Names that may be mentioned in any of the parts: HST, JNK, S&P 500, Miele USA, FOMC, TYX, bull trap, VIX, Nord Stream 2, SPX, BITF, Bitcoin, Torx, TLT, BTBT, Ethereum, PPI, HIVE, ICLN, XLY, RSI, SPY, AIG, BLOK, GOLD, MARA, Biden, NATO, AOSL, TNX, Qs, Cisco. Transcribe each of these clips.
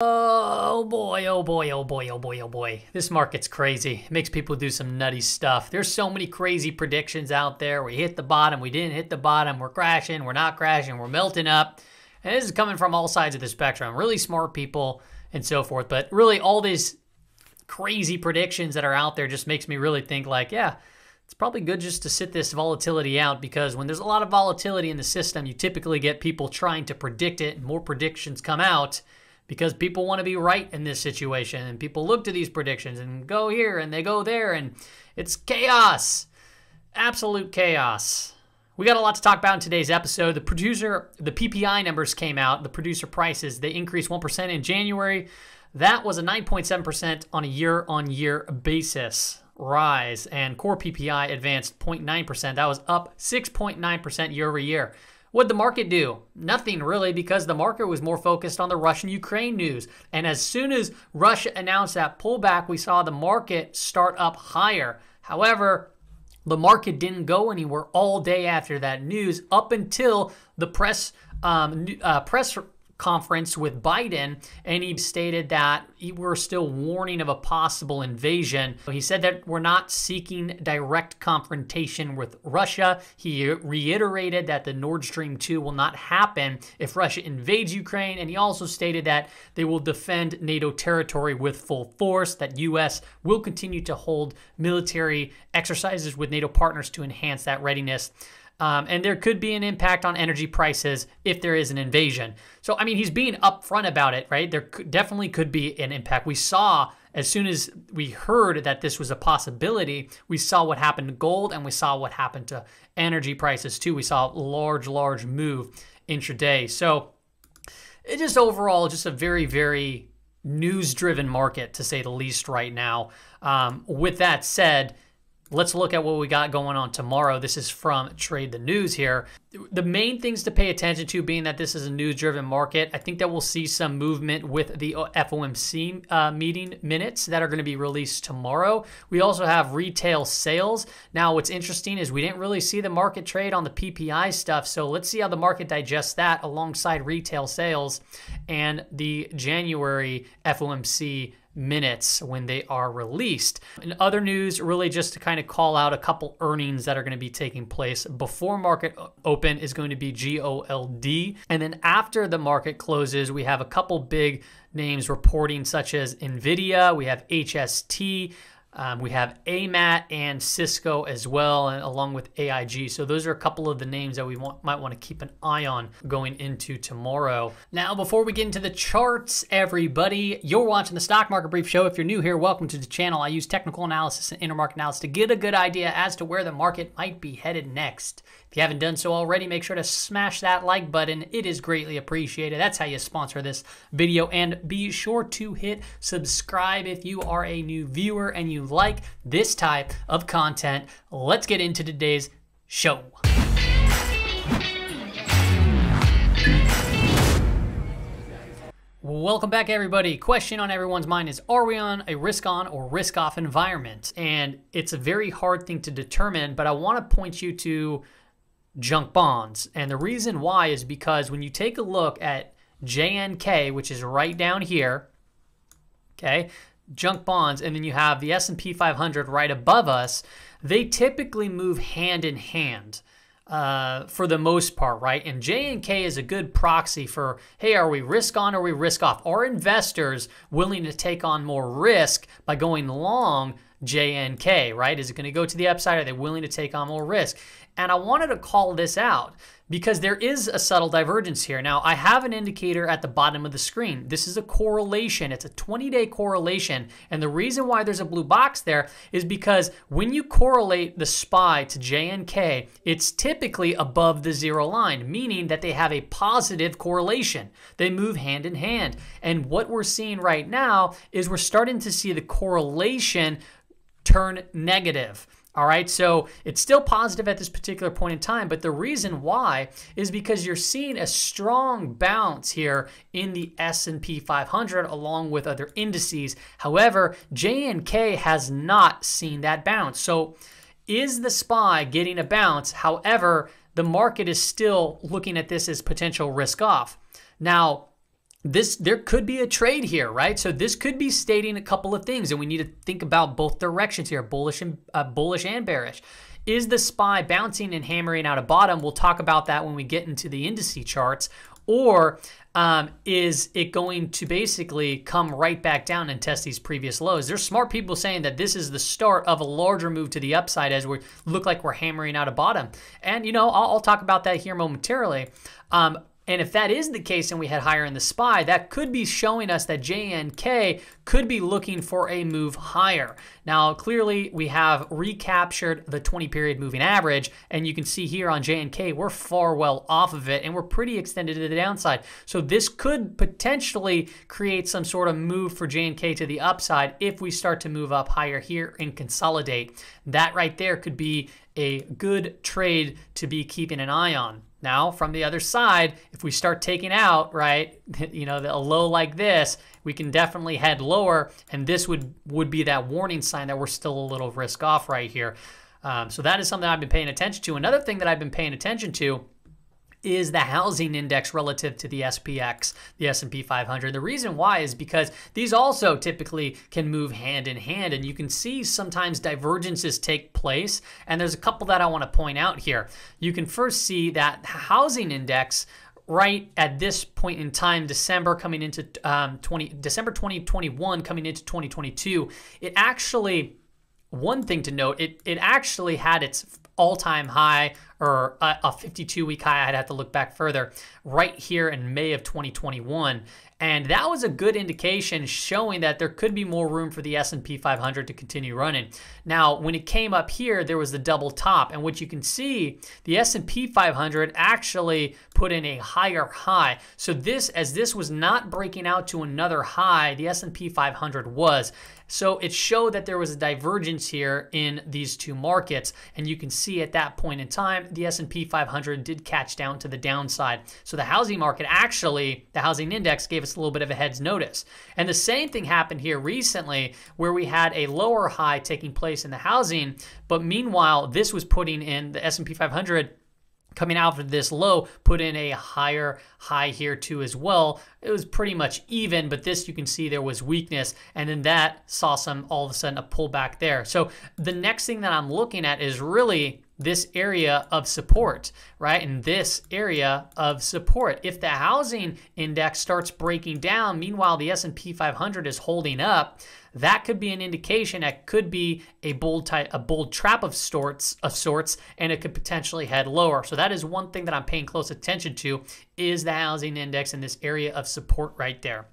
Oh boy, oh boy, oh boy, oh boy, oh boy. This market's crazy. It makes people do some nutty stuff. There's so many crazy predictions out there. We hit the bottom, we didn't hit the bottom, we're crashing, we're not crashing, we're melting up. And this is coming from all sides of the spectrum. Really smart people and so forth. But really all these crazy predictions that are out there just makes me really think like, yeah, it's probably good just to sit this volatility out, because when there's a lot of volatility in the system, you typically get people trying to predict it and more predictions come out, because people want to be right in this situation, and people look to these predictions and go here and they go there, and it's chaos, absolute chaos. We got a lot to talk about in today's episode. The PPI numbers came out, the producer prices, they increased 1% in January. That was a 9.7% on a year-on-year basis rise, and core PPI advanced 0.9%. That was up 6.9% year-over-year. What'd the market do? Nothing really, because the market was more focused on the Russian-Ukraine news. And as soon as Russia announced that pullback, we saw the market start up higher. However, the market didn't go anywhere all day after that news, up until the press conference with Biden, and he stated that we're still warning of a possible invasion. He said that we're not seeking direct confrontation with Russia. He reiterated that the Nord Stream 2 will not happen if Russia invades Ukraine, and he also stated that they will defend NATO territory with full force, that U.S. will continue to hold military exercises with NATO partners to enhance that readiness. And there could be an impact on energy prices if there is an invasion. So, I mean, he's being upfront about it, right? There definitely could be an impact. We saw, as soon as we heard that this was a possibility, we saw what happened to gold, and we saw what happened to energy prices too. We saw a large, large move intraday. So it just overall, just a very, very news-driven market, to say the least, right now. With that said, let's look at what we got going on tomorrow. This is from Trade the News here. The main things to pay attention to, being that this is a news-driven market, I think that we'll see some movement with the FOMC meeting minutes that are going to be released tomorrow. We also have retail sales. Now, what's interesting is we didn't really see the market trade on the PPI stuff, so let's see how the market digests that alongside retail sales and the January FOMC minutes when they are released. In other news, really just to kind of call out a couple earnings that are going to be taking place before market open is going to be GOLD, and then after the market closes, we have a couple big names reporting, such as NVIDIA, we have HST, we have AMAT and Cisco as well, and along with AIG. So those are a couple of the names that we might want to keep an eye on going into tomorrow. Now, before we get into the charts, everybody, you're watching the Stock Market Brief Show. If you're new here, welcome to the channel. I use technical analysis and intermarket analysis to get a good idea as to where the market might be headed next. If you haven't done so already, make sure to smash that like button. It is greatly appreciated. That's how you sponsor this video. And be sure to hit subscribe if you are a new viewer and you like this type of content. Let's get into today's show. Welcome back, everybody. Question on everyone's mind is, are we on a risk-on or risk-off environment? And it's a very hard thing to determine, but I want to point you to junk bonds. And the reason why is because when you take a look at JNK, which is right down here, okay, junk bonds, and then you have the S&P 500 right above us, they typically move hand in hand. For the most part, right? And JNK is a good proxy for, hey, are we risk on or are we risk off? Are investors willing to take on more risk by going long JNK, right? Is it going to go to the upside? Are they willing to take on more risk? And I wanted to call this out because there is a subtle divergence here. Now, I have an indicator at the bottom of the screen. This is a correlation. It's a 20-day correlation. And the reason why there's a blue box there is because when you correlate the SPY to JNK, it's typically above the zero line, meaning that they have a positive correlation. They move hand in hand. And what we're seeing right now is we're starting to see the correlation turn negative. All right, so it's still positive at this particular point in time, but the reason why is because you're seeing a strong bounce here in the S&P 500 along with other indices. However, JNK has not seen that bounce. So is the SPY getting a bounce? However, the market is still looking at this as potential risk off. Now, there could be a trade here, right? So this could be stating a couple of things, and we need to think about both directions here, bullish and bearish. Is the SPY bouncing and hammering out a bottom? We'll talk about that when we get into the indice charts. Or is it going to basically come right back down and test these previous lows? There's smart people saying that this is the start of a larger move to the upside as we look like we're hammering out a bottom. And, you know, I'll talk about that here momentarily. And if that is the case and we head higher in the SPY, that could be showing us that JNK could be looking for a move higher. Now, clearly, we have recaptured the 20-period moving average, and you can see here on JNK, we're far well off of it, and we're pretty extended to the downside. So this could potentially create some sort of move for JNK to the upside if we start to move up higher here and consolidate. That right there could be a good trade to be keeping an eye on. Now, from the other side, if we start taking out, right, you know, a low like this, we can definitely head lower, and this would be that warning sign that we're still a little risk off right here. So that is something I've been paying attention to. Another thing that I've been paying attention to is the housing index relative to the SPX, the S&P 500. The reason why is because these also typically can move hand in hand, and you can see sometimes divergences take place, and there's a couple that I want to point out here. You can first see that housing index right at this point in time, December coming into December 2021 coming into 2022, it actually, one thing to note, it actually had its all-time high, or a 52-week high, I'd have to look back further, right here in May of 2021. And that was a good indication showing that there could be more room for the S&P 500 to continue running. Now, when it came up here, there was the double top. And what you can see, the S&P 500 actually put in a higher high. So this, as this was not breaking out to another high, the S&P 500 was. So it showed that there was a divergence here in these two markets. And you can see at that point in time, the S&P 500 did catch down to the downside. So the housing market actually, the housing index gave us a little bit of a heads notice. And the same thing happened here recently where we had a lower high taking place in the housing. But meanwhile, this was putting in the S&P 500 coming out of this low, put in a higher high here too as well. It was pretty much even, but this you can see there was weakness, and then that saw some, all of a sudden, a pullback there. So the next thing that I'm looking at is really this area of support, right? And this area of support. If the housing index starts breaking down, meanwhile the S&P 500 is holding up, that could be an indication that could be a bold trap of sorts, and it could potentially head lower. So that is one thing that I'm paying close attention to, is the housing index in this area of support right there.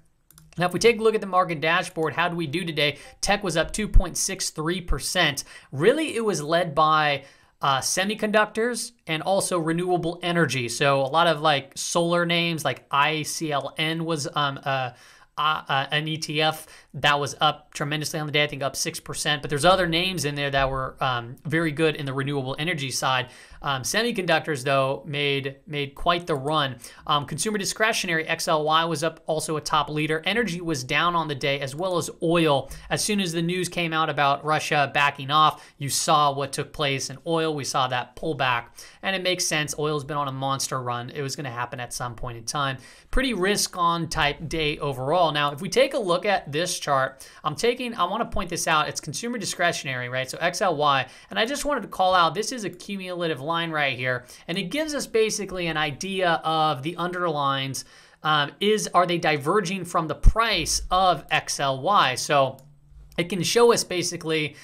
Now, if we take a look at the market dashboard, how do we do today? Tech was up 2.63%. Really, it was led by semiconductors and also renewable energy. So a lot of like solar names like ICLN was an ETF that was up tremendously on the day, I think up 6%, but there's other names in there that were very good in the renewable energy side. Semiconductors, though, made quite the run. Consumer discretionary, XLY, was up, also a top leader. Energy was down on the day, as well as oil. As soon as the news came out about Russia backing off, you saw what took place in oil. We saw that pullback, and it makes sense. Oil's been on a monster run. It was going to happen at some point in time. Pretty risk-on type day overall. Now, if we take a look at this chart, I want to point this out. It's consumer discretionary, right? So XLY, and I just wanted to call out, this is a cumulative line right here, and it gives us basically an idea of the underlines. Are they diverging from the price of XLY? So it can show us basically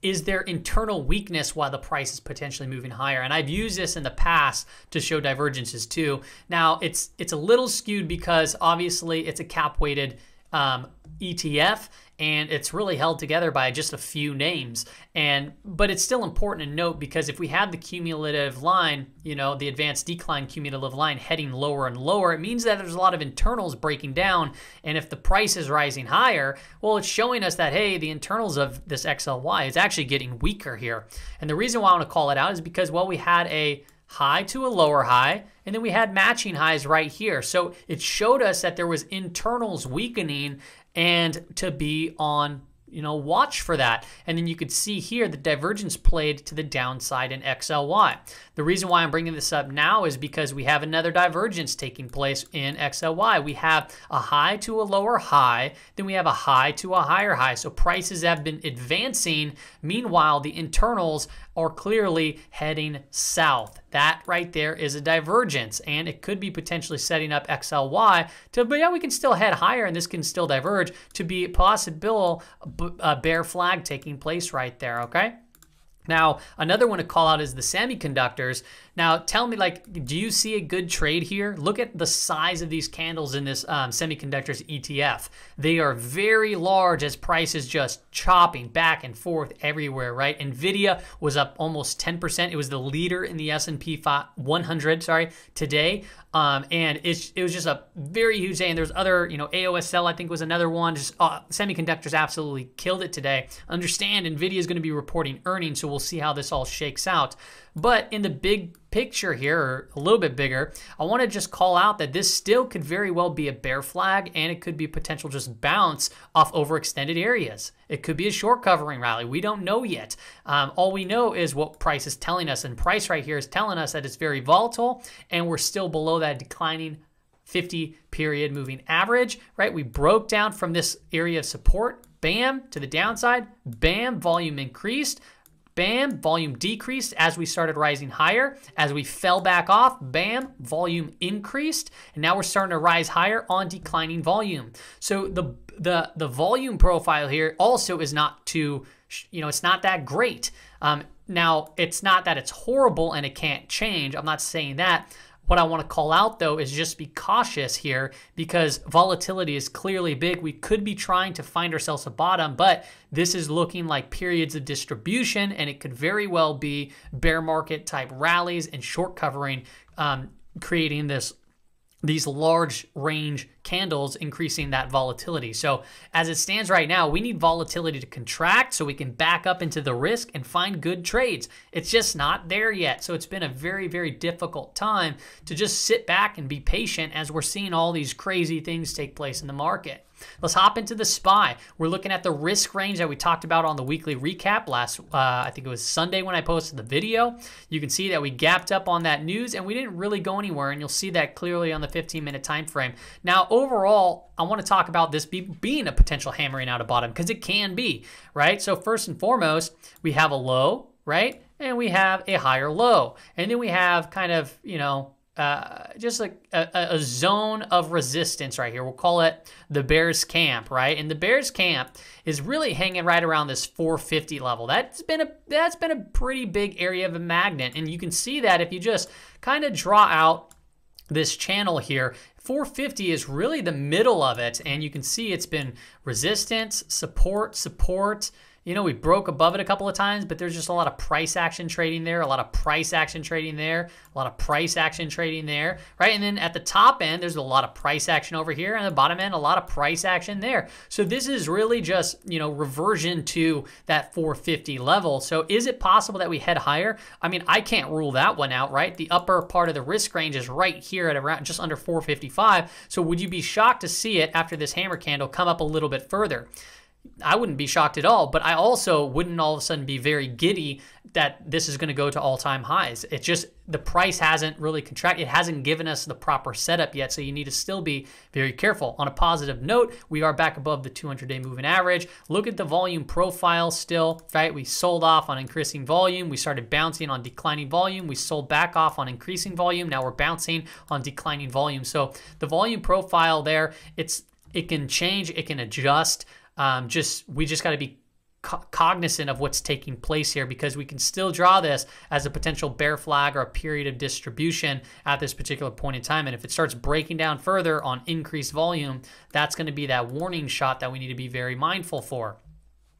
is there internal weakness while the price is potentially moving higher? And I've used this in the past to show divergences too. Now it's a little skewed because obviously it's a cap-weighted ETF, and it's really held together by just a few names. But it's still important to note, because if we have the cumulative line, you know, the advanced decline cumulative line heading lower and lower, it means that there's a lot of internals breaking down. And if the price is rising higher, well, it's showing us that, hey, the internals of this XLY is actually getting weaker here. And the reason why I want to call it out is because, well, we had a high to a lower high, and then we had matching highs right here. So it showed us that there was internals weakening and to be on watch for that. And then you could see here the divergence played to the downside in XLY. The reason why I'm bringing this up now is because we have another divergence taking place in XLY. We have a high to a lower high, then we have a high to a higher high. So prices have been advancing. Meanwhile, the internals are clearly heading south. That right there is a divergence, and it could be potentially setting up XLY to, but yeah, we can still head higher and this can still diverge to be a possible bear flag taking place right there, okay? Now, another one to call out is the semiconductors. Now, tell me, like, do you see a good trade here? Look at the size of these candles in this semiconductors ETF. They are very large as prices just chopping back and forth everywhere, right? NVIDIA was up almost 10%. It was the leader in the S&P 100, today. And it was just a very huge day. And there's other, AOSL, I think, was another one. Just semiconductors absolutely killed it today. Understand, NVIDIA is going to be reporting earnings, so we'll see how this all shakes out. But in the big picture here, or a little bit bigger, I want to just call out that this still could very well be a bear flag, and it could be potential just bounce off overextended areas. It could be a short covering rally. We don't know yet. All we know is what price is telling us, and price right here is telling us that it's very volatile, and we're still below that declining 50-period moving average, right? We broke down from this area of support, bam, to the downside, bam, volume increased, bam, volume decreased as we started rising higher. As we fell back off, bam, volume increased. And now we're starting to rise higher on declining volume. So the volume profile here also is not too, it's not that great. Now, it's not that it's horrible and it can't change. I'm not saying that. What I want to call out, though, is just be cautious here because volatility is clearly big. We could be trying to find ourselves a bottom, but this is looking like periods of distribution, and it could very well be bear market type rallies and short covering, creating these large range candles, increasing that volatility. So as it stands right now, we need volatility to contract so we can back up into the risk and find good trades. It's just not there yet. So it's been a very, very difficult time to just sit back and be patient as we're seeing all these crazy things take place in the market. Let's hop into the SPY. We're looking at the risk range that we talked about on the weekly recap last, I think it was Sunday when I posted the video. You can see that we gapped up on that news and we didn't really go anywhere, and you'll see that clearly on the 15-minute time frame. Now, overall, I want to talk about this being a potential hammering out of bottom because it can be, right? So first and foremost, we have a low, right? And we have a higher low. And then we have kind of, just like a zone of resistance right here. We'll call it the bear's camp, right? And the bear's camp is really hanging right around this 450 level. That's been a pretty big area of a magnet, and you can see that if you just kind of draw out this channel here. 450 is really the middle of it, and you can see it's been resistance, support. We broke above it a couple of times, but there's just a lot of price action trading there, a lot of price action trading there, right? And then at the top end, there's a lot of price action over here, and the bottom end, a lot of price action there. So this is really just, reversion to that 450 level. So is it possible that we head higher? I mean, I can't rule that one out, right? The upper part of the risk range is right here at around just under 455. So would you be shocked to see it after this hammer candle come up a little bit further? I wouldn't be shocked at all, but I also wouldn't all of a sudden be very giddy that this is going to go to all-time highs. It's just the price hasn't really contracted. It hasn't given us the proper setup yet, so you need to still be very careful. On a positive note, we are back above the 200-day moving average. Look at the volume profile still, right? We sold off on increasing volume. We started bouncing on declining volume. We sold back off on increasing volume. Now we're bouncing on declining volume. So the volume profile there, it can change. It can adjust. We just got to be cognizant of what's taking place here because we can still draw this as a potential bear flag or a period of distribution at this particular point in time. And if it starts breaking down further on increased volume, that's going to be that warning shot that we need to be very mindful for.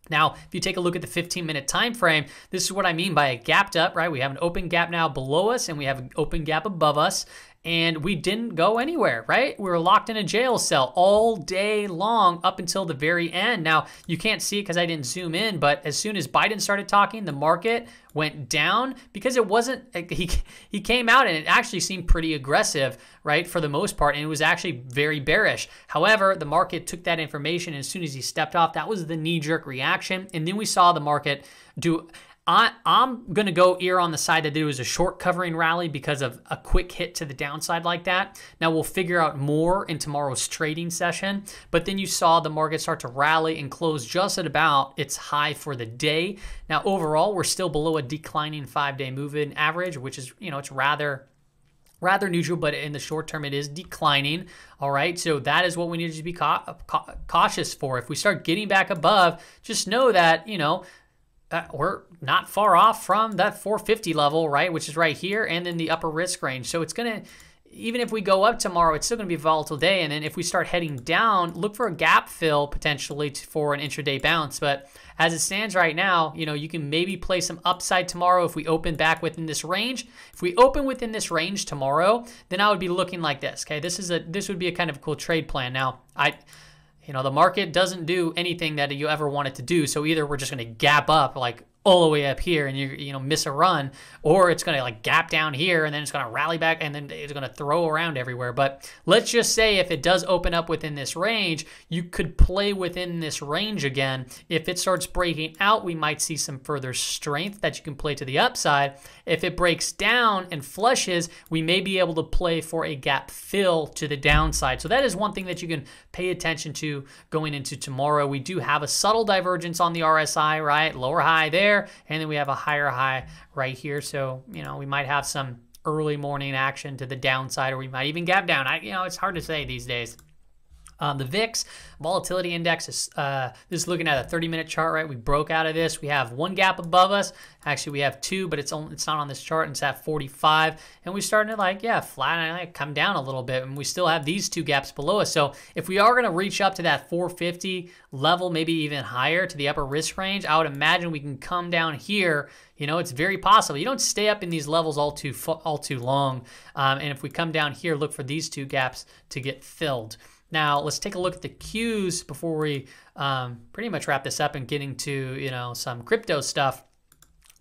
Now, if you take a look at the 15-minute time frame, this is what I mean by a gapped up, right? We have an open gap now below us, and we have an open gap above us. and we didn't go anywhere, right? We were locked in a jail cell all day long up until the very end. Now, you can't see it because I didn't zoom in, but as soon as Biden started talking, the market went down because it wasn't, he came out and it actually seemed pretty aggressive, right, for the most part, and it was actually very bearish. However, the market took that information, and as soon as he stepped off, that was the knee-jerk reaction, and then we saw the market do... I'm going to go ear on the side that it was a short covering rally because of a quick hit to the downside like that. Now, we'll figure out more in tomorrow's trading session, but then you saw the market start to rally and close just at about its high for the day. Now, overall, we're still below a declining five-day moving average, which is, you know, it's rather neutral, but in the short term, it is declining. All right, so that is what we need to be cautious for. If we start getting back above, just know that, you know, we're not far off from that 450 level, right, which is right here, and in the upper risk range. So it's going to, even if we go up tomorrow, it's still going to be a volatile day. And then if we start heading down, look for a gap fill potentially for an intraday bounce. But as it stands right now, you know, you can maybe play some upside tomorrow if we open back within this range. If we open within this range tomorrow, then I would be looking like this. Okay, this would be a kind of cool trade plan. Now, you know, the market doesn't do anything that you ever want it to do. So either we're just going to gap up like all the way up here and you know, miss a run, or it's going to like gap down here and then it's going to rally back and then it's going to throw around everywhere. But let's just say if it does open up within this range, you could play within this range again. If it starts breaking out, we might see some further strength that you can play to the upside. If it breaks down and flushes, we may be able to play for a gap fill to the downside. So that is one thing that you can pay attention to going into tomorrow. We do have a subtle divergence on the RSI, right? Lower high there, and then we have a higher high right here. So, you know, we might have some early morning action to the downside, or we might even gap down. You know, it's hard to say these days. The VIX volatility index is this is looking at a 30-minute chart, right? We broke out of this. We have one gap above us. Actually, we have two, but it's not on this chart, and it's at 45. And we're starting to like, yeah, flatten, like, come down a little bit, and we still have these two gaps below us. So if we are going to reach up to that 450 level, maybe even higher to the upper risk range, I would imagine we can come down here. You know, it's very possible. You don't stay up in these levels all too long. And if we come down here, look for these two gaps to get filled. Now, let's take a look at the Qs before we pretty much wrap this up and get into, you know, some crypto stuff.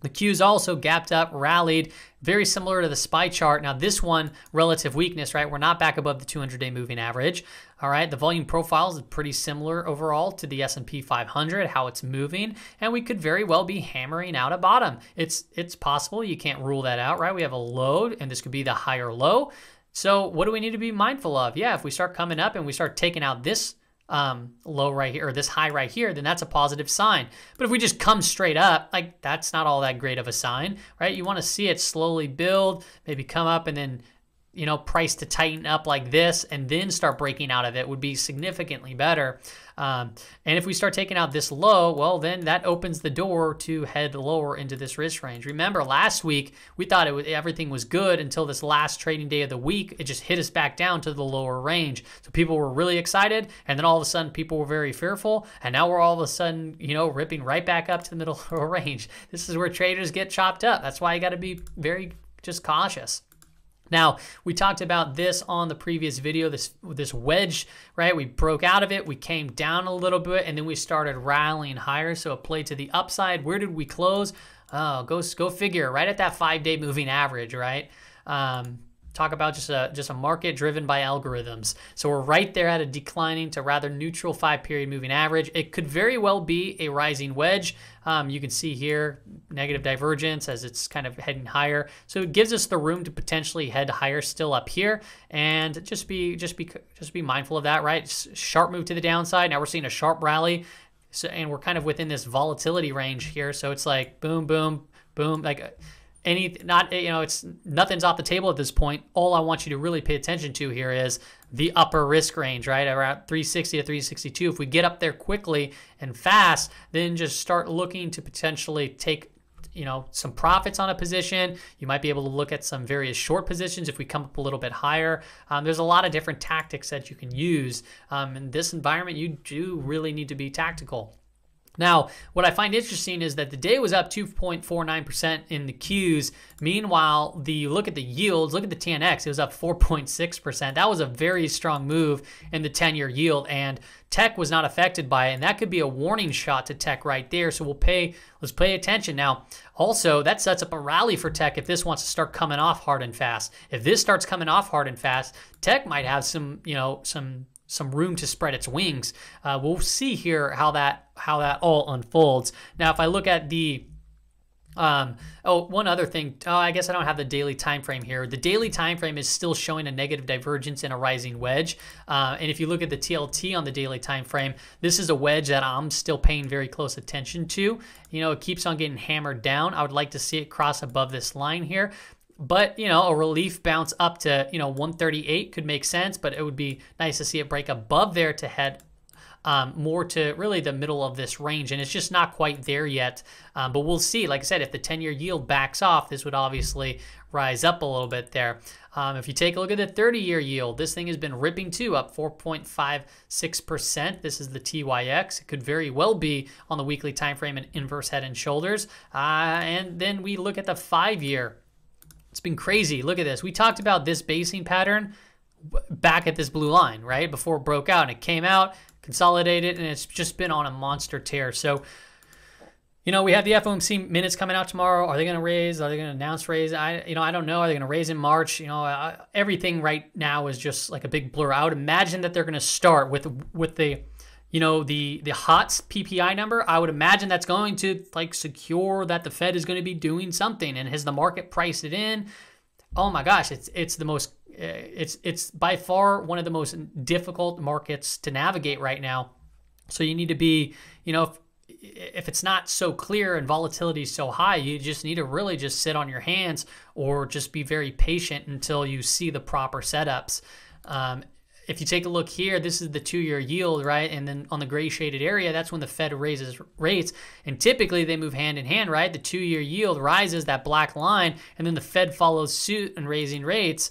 The Qs also gapped up, rallied, very similar to the SPY chart. Now, this one, relative weakness, right? We're not back above the 200-day moving average, all right? The volume profile is pretty similar overall to the S&P 500, how it's moving, and we could very well be hammering out a bottom. It's possible. You can't rule that out, right? We have a low, and this could be the higher low. So what do we need to be mindful of? Yeah, if we start coming up and we start taking out this low right here, or this high right here, then that's a positive sign. But if we just come straight up, like, that's not all that great of a sign, right? You want to see it slowly build, maybe come up and then, you know, price to tighten up like this and then start breaking out of it would be significantly better. And if we start taking out this low, well, then that opens the door to head lower into this risk range. Remember, last week, we thought everything was good until this last trading day of the week. It just hit us back down to the lower range. So people were really excited, and then all of a sudden, people were very fearful, and now we're all of a sudden, you know, ripping right back up to the middle range. This is where traders get chopped up. That's why you got to be very just cautious. Now, we talked about this on the previous video, this wedge, right? We broke out of it, we came down a little bit, and then we started rallying higher, so it played to the upside. Where did we close? Oh, go figure, right at that five-day moving average, right? Talk about just a market driven by algorithms. So we're right there at a declining to rather neutral five-period moving average. It could very well be a rising wedge. You can see here negative divergence as it's kind of heading higher. So it gives us the room to potentially head higher still up here, and just be mindful of that, right? Sharp move to the downside. Now we're seeing a sharp rally, so, and we're kind of within this volatility range here. So it's like boom, boom, boom, like. You know, it's nothing's off the table at this point. All I want you to really pay attention to here is the upper risk range, right? Around 360 to 362. If we get up there quickly and fast, then just start looking to potentially take, you know, some profits on a position. You might be able to look at some various short positions if we come up a little bit higher. There's a lot of different tactics that you can use. In this environment, you do really need to be tactical. Now, what I find interesting is that the day was up 2.49% in the Qs. Meanwhile, the look at the yields, look at the TNX, it was up 4.6%. That was a very strong move in the 10-year yield, and tech was not affected by it, and that could be a warning shot to tech right there. So let's pay attention. Now, also, that sets up a rally for tech if this wants to start coming off hard and fast. If this starts coming off hard and fast, tech might have some room to spread its wings. We'll see here how that all unfolds. Now, if I look at the one other thing. I guess I don't have the daily time frame here. The daily time frame is still showing a negative divergence and a rising wedge. And if you look at the TLT on the daily time frame, this is a wedge that I'm still paying very close attention to. You know, it keeps on getting hammered down. I would like to see it cross above this line here. But, you know, a relief bounce up to, you know, 138 could make sense, but it would be nice to see it break above there to head more to really the middle of this range. And it's just not quite there yet. But we'll see. Like I said, if the 10-year yield backs off, this would obviously rise up a little bit there. If you take a look at the 30-year yield, this thing has been ripping too, up 4.56%. This is the TYX. It could very well be on the weekly time frame an inverse head and shoulders. And then we look at the 5-year. It's been crazy. Look at this. We talked about this basing pattern back at this blue line, right? Before it broke out, and it came out, consolidated, and it's just been on a monster tear. So, you know, we have the FOMC minutes coming out tomorrow. Are they going to raise? Are they going to announce raise? I don't know. Are they going to raise in March? You know, everything right now is just like a big blur. I would imagine that they're going to start with the, you know, the HUT PPI number. I would imagine that's going to like secure that the Fed is going to be doing something. And has the market priced it in? Oh my gosh, it's by far one of the most difficult markets to navigate right now. So you need to be, you know, if it's not so clear and volatility is so high, you just need to really just sit on your hands or just be very patient until you see the proper setups. If you take a look here, this is the 2-year yield, right? And then on the gray shaded area, that's when the Fed raises rates. And typically they move hand in hand, right? The 2-year yield rises, that black line, and then the Fed follows suit and raising rates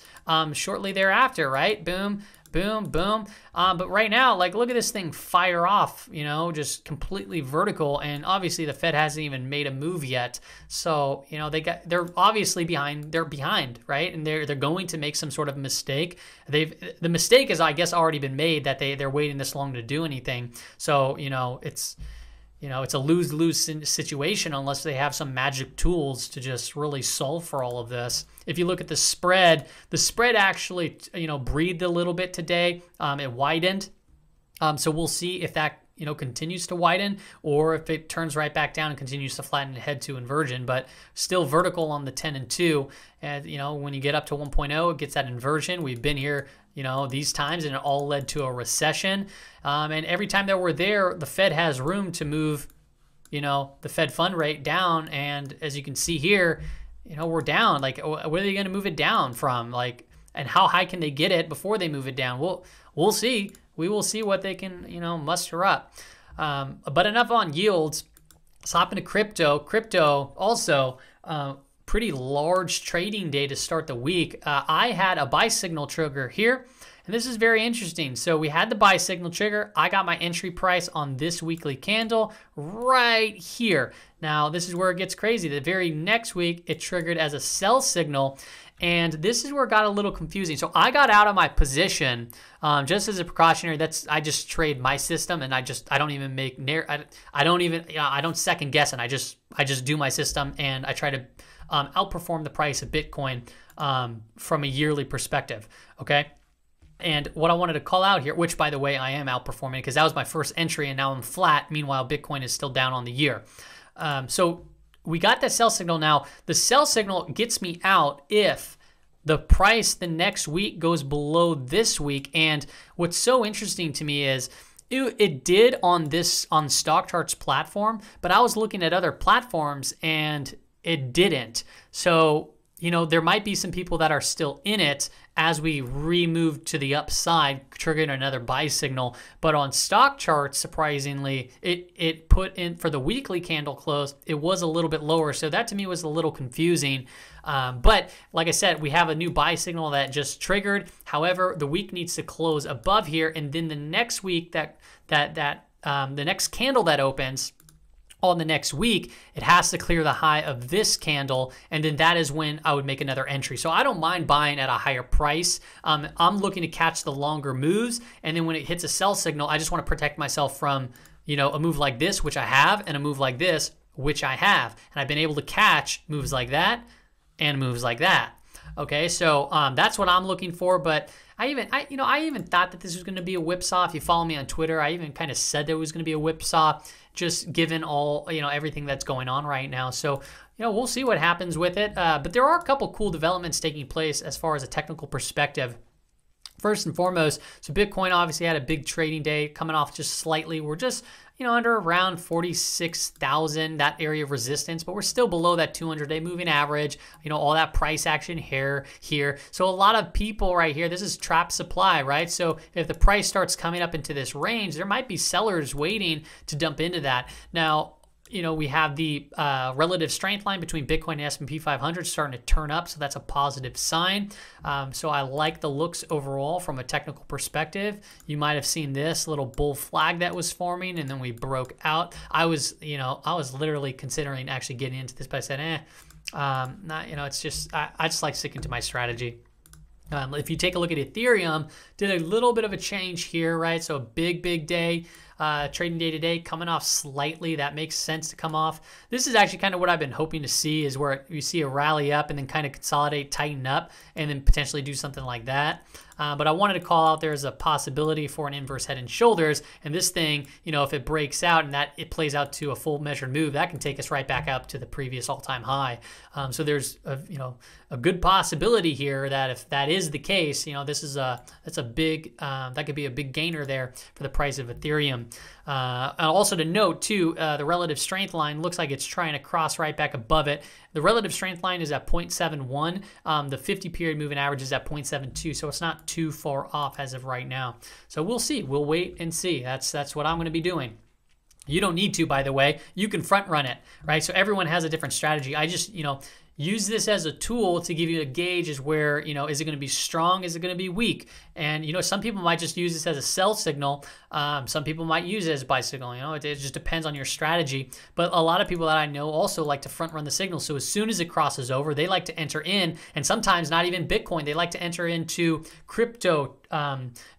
shortly thereafter, right? Boom, boom, boom. But right now, like, look at this thing fire off, you know, just completely vertical. And obviously the Fed hasn't even made a move yet. So, you know, they're obviously behind. They're behind, right? And they're going to make some sort of mistake. The mistake is, I guess, already been made that they're waiting this long to do anything. So, you know, it's a lose-lose situation unless they have some magic tools to just really solve for all of this. If you look at the spread actually, you know, breathed a little bit today. It widened. So we'll see if that, you know, continues to widen or if it turns right back down and continues to flatten and head to inversion, but still vertical on the 10 and 2. And, you know, when you get up to 1.0, it gets that inversion. We've been here, you know, these times, and it all led to a recession. And every time that we're there, the Fed has room to move, you know, the Fed fund rate down. And as you can see here, you know, we're down. Like, where are they going to move it down from? Like, and how high can they get it before they move it down? We'll see. We will see what they can, you know, muster up. But enough on yields. Let's hop into crypto. Crypto also, pretty large trading day to start the week. I had a buy signal trigger here, and this is very interesting. So we had the buy signal trigger. I got my entry price on this weekly candle right here. Now, this is where it gets crazy. The very next week, it triggered as a sell signal, and this is where it got a little confusing. So I got out of my position just as a precautionary. I just trade my system, and I don't even make I don't even, you know, I don't second guess, and I just do my system, and I try to outperform the price of Bitcoin from a yearly perspective, okay? And what I wanted to call out here, which, by the way, I am outperforming because that was my first entry, and now I'm flat. Meanwhile, Bitcoin is still down on the year. So we got that sell signal. Now, the sell signal gets me out if the price the next week goes below this week. And what's so interesting to me is it did on StockChart's platform, but I was looking at other platforms, and it didn't. So, you know, there might be some people that are still in it as we remove to the upside, triggering another buy signal. But on stock charts, surprisingly, it put in for the weekly candle close. It was a little bit lower. So that to me was a little confusing. But like I said, we have a new buy signal that just triggered. However, the week needs to close above here. And then the next week the next candle that opens on the next week, it has to clear the high of this candle, and then that is when I would make another entry. So I don't mind buying at a higher price. I'm looking to catch the longer moves, and then when it hits a sell signal, I just want to protect myself from, you know, a move like this, which I have, and a move like this, which I have. And I've been able to catch moves like that and moves like that. Okay, so that's what I'm looking for. But I even thought that this was going to be a whipsaw. If you follow me on Twitter, I even kind of said there was going to be a whipsaw, just given all, you know, everything that's going on right now. So, you know, we'll see what happens with it. But there are a couple cool developments taking place as far as a technical perspective. First and foremost, so Bitcoin obviously had a big trading day, coming off just slightly. We're just, you know, under around 46,000, that area of resistance, but we're still below that 200-day moving average, you know, all that price action here. So a lot of people right here, this is trap supply, right? So if the price starts coming up into this range, there might be sellers waiting to dump into that. Now, you know, we have the relative strength line between Bitcoin and S&P 500 starting to turn up, so that's a positive sign. So I like the looks overall from a technical perspective. You might have seen this little bull flag that was forming, and then we broke out. I was literally considering actually getting into this, but I said, not, you know, it's just, I just like sticking to my strategy. If you take a look at Ethereum, did a little bit of a change here, right? So a big day, trading day today, coming off slightly. That makes sense to come off. This is actually kind of what I've been hoping to see, is where you see a rally up and then kind of consolidate, tighten up, and then potentially do something like that. But I wanted to call out there's a possibility for an inverse head and shoulders, and this thing, you know, if it breaks out and that it plays out to a full measured move, that can take us right back up to the previous all-time high. So there's a, you know, a good possibility here that if that is the case, you know, this is a, that's a big, that could be a big gainer there for the price of Ethereum. And also to note too, the relative strength line looks like it's trying to cross right back above it. The relative strength line is at 0.71. The 50-period moving average is at 0.72, so it's not too far off as of right now. So we'll see. We'll wait and see. That's what I'm going to be doing. You don't need to, by the way. You can front run it, right? So everyone has a different strategy. I just, you know, use this as a tool to give you a gauge as where, you know, is it going to be strong? Is it going to be weak? And, you know, some people might just use this as a sell signal. Some people might use it as a buy signal. You know, it just depends on your strategy. But a lot of people that I know also like to front run the signal. So as soon as it crosses over, they like to enter in, and sometimes not even Bitcoin. They like to enter into crypto,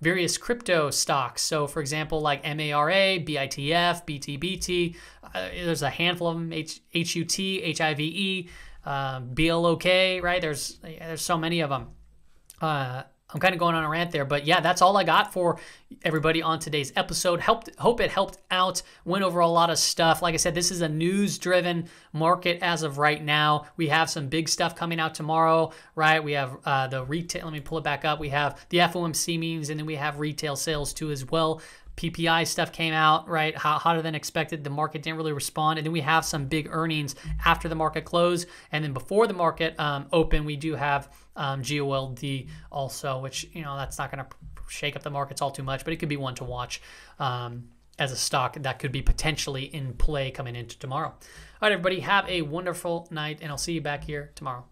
various crypto stocks. So for example, like MARA, BITF, BTBT, there's a handful of them, HUT, HIVE, BLOK, right? There's so many of them. I'm kind of going on a rant there, but yeah, that's all I got for everybody on today's episode. Hope it helped out. Went over a lot of stuff. Like I said, this is a news-driven market as of right now. We have some big stuff coming out tomorrow, right? We have the retail. Let me pull it back up. We have the FOMC meetings, and then we have retail sales too as well. PPI stuff came out, right? Hotter than expected. The market didn't really respond. And then we have some big earnings after the market close. And then before the market open, we do have GOLD also, which, you know, that's not going to shake up the markets all too much, but it could be one to watch as a stock that could be potentially in play coming into tomorrow. All right, everybody, have a wonderful night, and I'll see you back here tomorrow.